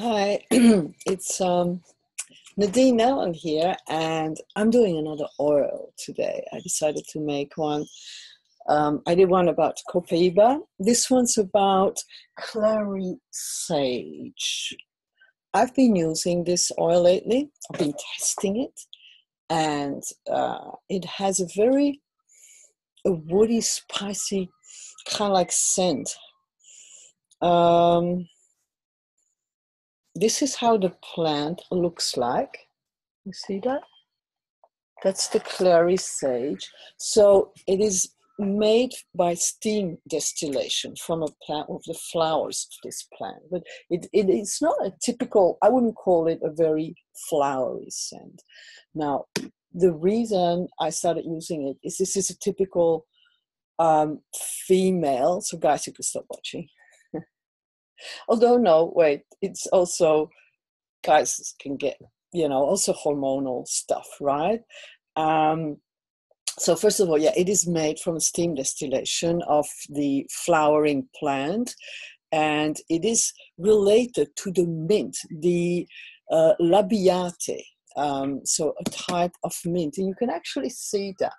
Hi, it's Nadine Nelen here, and I'm doing another oil today. I decided to make one. I did one about Copaiba. This one's about clary sage. I've been using this oil lately. I've been testing it, and it has a very woody, spicy, kind of like scent. This is how the plant looks like. You see that? That's the clary sage. So it is made by steam distillation from a plant of the flowers of this plant. But it's not a typical, I wouldn't call it a very flowery scent. Now, the reason I started using it is this is a typical female. So guys, you can stop watching. Although, no, wait, it's also, guys can get, you know, also hormonal stuff, right? So first of all, yeah, it is made from a steam distillation of the flowering plant, and it is related to the mint, the labiate, so a type of mint. And you can actually see that.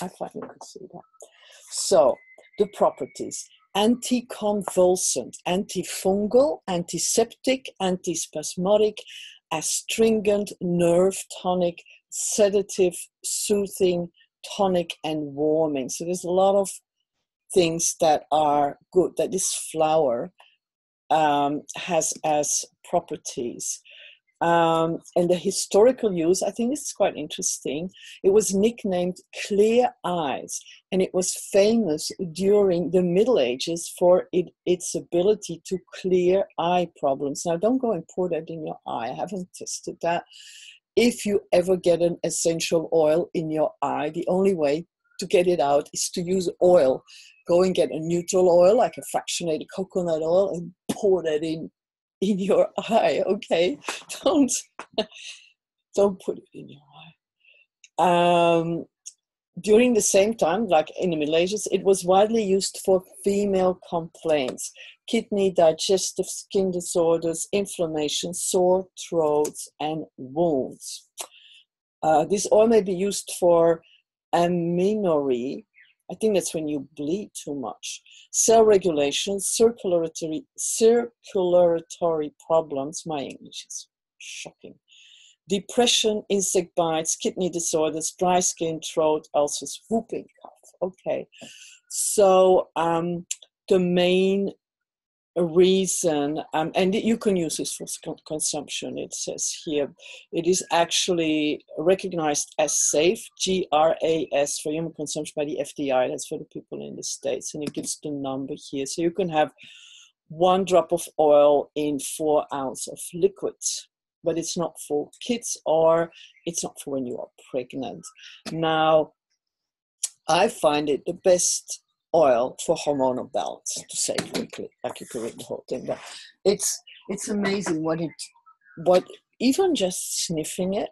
I thought you could see that. So the properties. Anticonvulsant, antifungal, antiseptic, antispasmodic, astringent, nerve tonic, sedative, soothing, tonic, and warming. So there's a lot of things that are good that this flower has as properties. And the historical use, I think this is quite interesting. It was nicknamed Clear Eyes, and it was famous during the Middle Ages for its ability to clear eye problems. Now, don't go and pour that in your eye. I haven't tested that. If you ever get an essential oil in your eye, the only way to get it out is to use oil. Go and get a neutral oil, like a fractionated coconut oil, and pour that in your eye, okay? Don't put it in your eye. During the same time, like in the Middle Ages, it was widely used for female complaints, kidney, digestive, skin disorders, inflammation, sore throats, and wounds. This oil may be used for amenorrhea. I think that's when you bleed too much. Cell regulation, circulatory problems. My English is shocking. Depression, insect bites, kidney disorders, dry skin, throat ulcers, whooping cough. Okay. So the main reason, and you can use this for consumption, it says here. It is actually recognized as safe, GRAS, for human consumption by the FDA. That's for the people in the States, and it gives the number here. So you can have 1 drop of oil in 4 ounces of liquid, but it's not for kids or it's not for when you are pregnant. Now, I find it the best oil for hormonal balance, to say it quickly, like you can read the whole thing, but it's amazing what it, what even just sniffing it,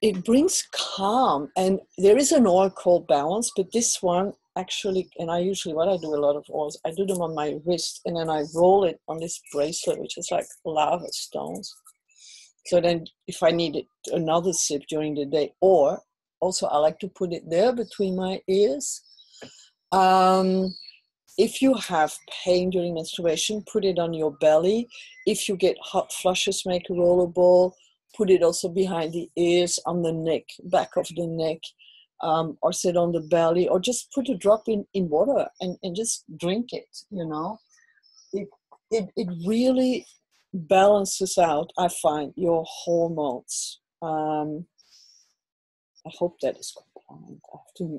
it brings calm. And there is an oil called Balance, but this one actually, and I usually, what I do a lot of oils, I do them on my wrist and then I roll it on this bracelet, which is like lava stones. So then if I needed another sip during the day, or also, I like to put it there between my ears. If you have pain during menstruation, put it on your belly. If you get hot flushes, make a roller ball. Put it also behind the ears, on the neck, back of the neck, or sit on the belly, or just put a drop in water and just drink it, you know. It really balances out, I find, your hormones. I hope that is compliant.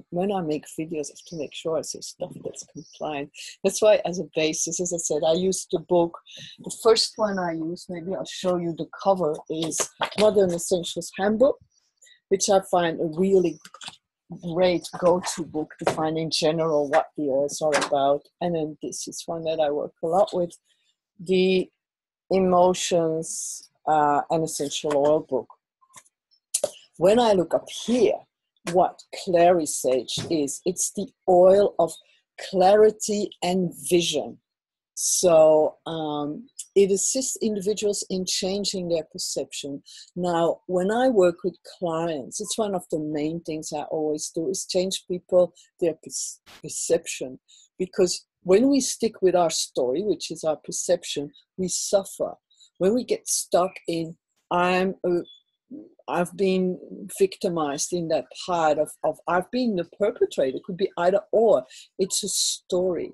When I make videos, I have to make sure I say stuff that's compliant. That's why, as a basis, as I said, I used the book. The first one I used, maybe I'll show you the cover, is Modern Essentials Handbook, which I find a really great go-to book to find in general what the oils are about. And then this is one that I work a lot with, the Emotions and Essential Oil Book. When I look up here, what clary sage is, it's the oil of clarity and vision. So it assists individuals in changing their perception. Now, when I work with clients, it's one of the main things I always do is change people, their perception. Because when we stick with our story, which is our perception, we suffer. When we get stuck in, I've been victimized in that part of I've been the perpetrator, it could be either or. It's a story.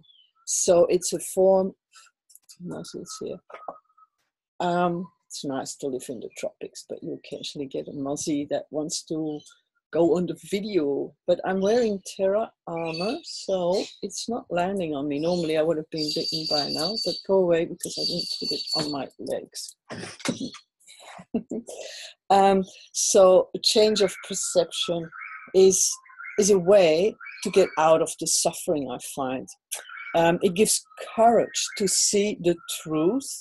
So it's a form, it's nice to live in the tropics, but you occasionally get a muzzy that wants to go on the video. But I'm wearing Terra Armor, so it's not landing on me. Normally I would have been bitten by now, but go away because I didn't put it on my legs. So a change of perception is a way to get out of the suffering, I find. It gives courage to see the truth.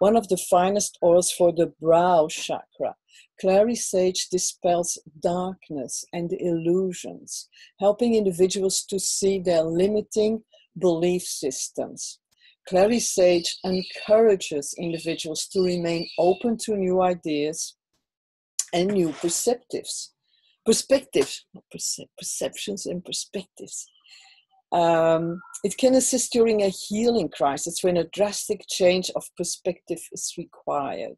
One of the finest oils for the brow chakra. Clary sage dispels darkness and illusions, helping individuals to see their limiting belief systems. Clary sage encourages individuals to remain open to new ideas and new perceptions and perspectives. It can assist during a healing crisis when a drastic change of perspective is required.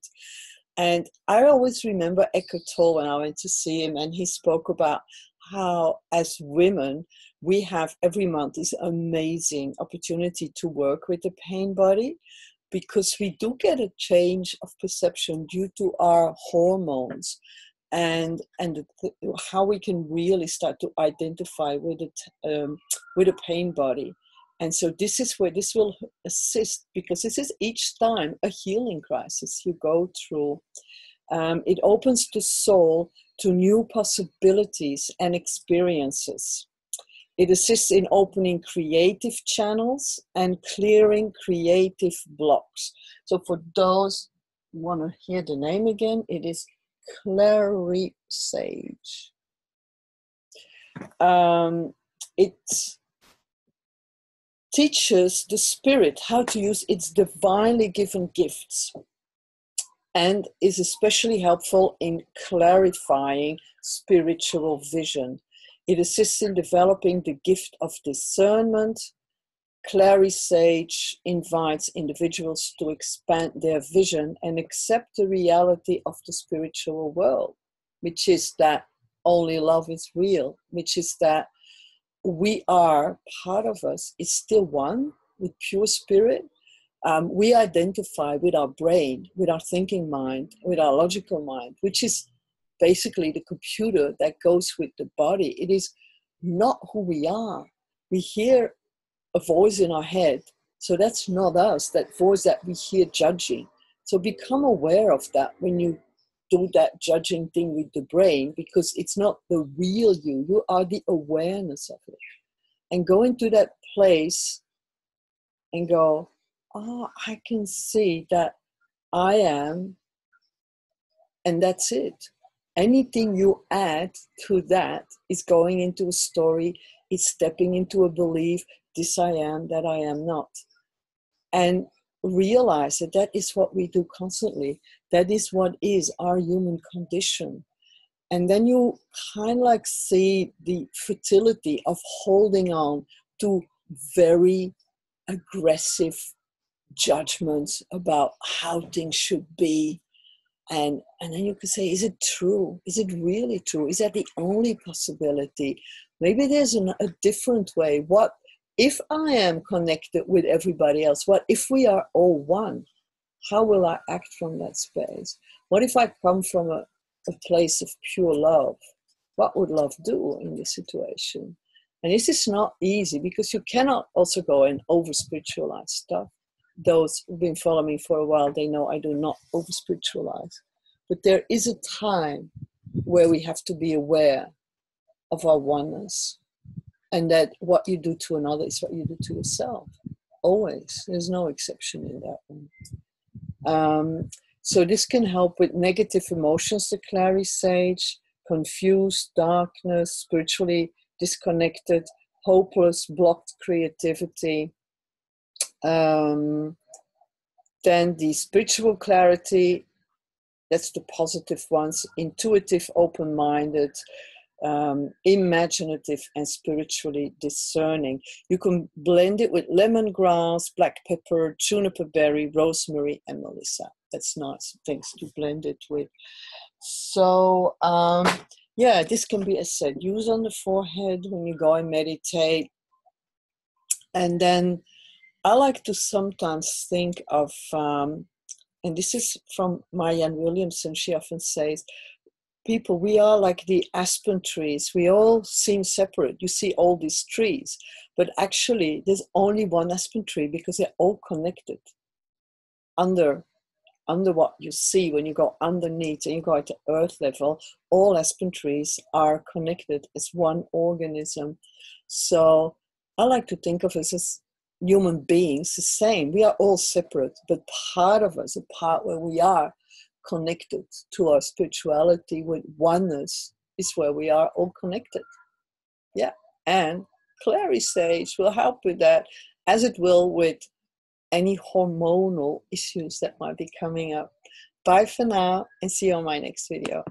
And I always remember Eckhart Tolle when I went to see him, and he spoke about how as women we have every month this amazing opportunity to work with the pain body, because we do get a change of perception due to our hormones. And how we can really start to identify with it, with a pain body. And so this is where this will assist, because this is each time a healing crisis you go through. It opens the soul to new possibilities and experiences. It assists in opening creative channels and clearing creative blocks. So for those who want to hear the name again, it is clary sage. It teaches the spirit how to use its divinely given gifts and is especially helpful in clarifying spiritual vision. It assists in developing the gift of discernment. Clary sage invites individuals to expand their vision and accept the reality of the spiritual world, which is that only love is real, which is that we are, part of us is still one with pure spirit. We identify with our brain, with our thinking mind, with our logical mind, which is basically the computer that goes with the body. It is not who we are. We hear a voice in our head, so that's not us, that voice that we hear judging. So become aware of that when you do that judging thing with the brain, because it's not the real you, you are the awareness of it. And go into that place and go, oh, I can see that I am, and that's it. Anything you add to that is going into a story, is stepping into a belief, this I am, that I am not. And realize that that is what we do constantly. That is what is our human condition. And then you kind of like see the fertility of holding on to very aggressive judgments about how things should be. And then you can say, is it true? Is it really true? Is that the only possibility? Maybe there's a different way. What if I am connected with everybody else? What if we are all one? How will I act from that space? What if I come from a place of pure love? What would love do in this situation? And this is not easy, because you cannot also go and over-spiritualize stuff. Those who've been following me for a while, they know I do not over-spiritualize. But there is a time where we have to be aware of our oneness. And that what you do to another is what you do to yourself. Always. There's no exception in that one. So this can help with negative emotions, the clary sage, confused, darkness, spiritually disconnected, hopeless, blocked creativity, Then the spiritual clarity, that's the positive ones, intuitive, open-minded, imaginative, and spiritually discerning. You can blend it with lemongrass, black pepper, juniper berry, rosemary, and melissa. That's nice things to blend it with. So yeah, this can be, as said, used on the forehead when you go and meditate. And then I like to sometimes think of, and this is from Marianne Williamson, she often says, people, we are like the aspen trees. We all seem separate. You see all these trees, but actually there's only one aspen tree because they're all connected under what you see. When you go underneath and you go at the earth level, all aspen trees are connected as one organism. So I like to think of us as human beings, the same. We are all separate, but part of us, the part where we are connected to our spirituality with oneness, is where we are all connected. Yeah, and clary sage will help with that, as it will with any hormonal issues that might be coming up. Bye for now, and see you on my next video.